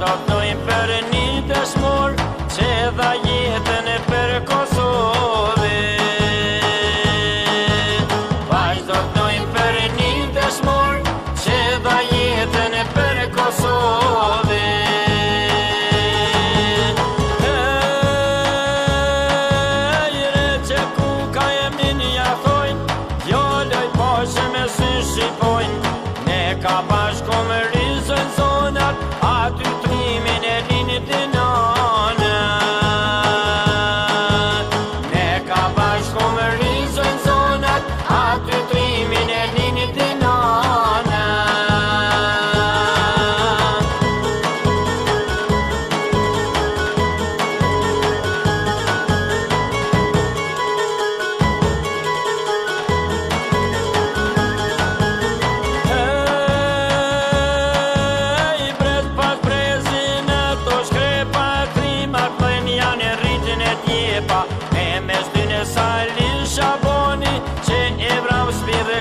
Datojnë për një të shmor, që dha jetën e për Kosovë. Vajzë datojnë për një të shmor, që dha jetën e për Kosovë. Ejre që ku ka e minja thojnë, jo loj pashe me sy shqipojnë. Ne ka bashko më rizën zonat, aty të mimin e linit e nanët. Ne ka bashko më rizën zonat, aty të mimin e linit e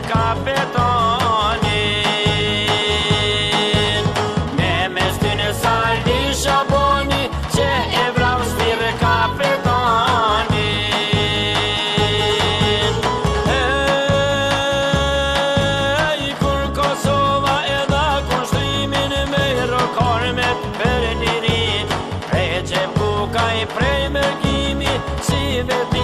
kapetanin Ne mes ty në saldi shaboni Që e vram s'pire kapetanin Ej, kur Kosova edha kushtimin me rokarmet për njërin Prej që buka i prej mërgimi si vetin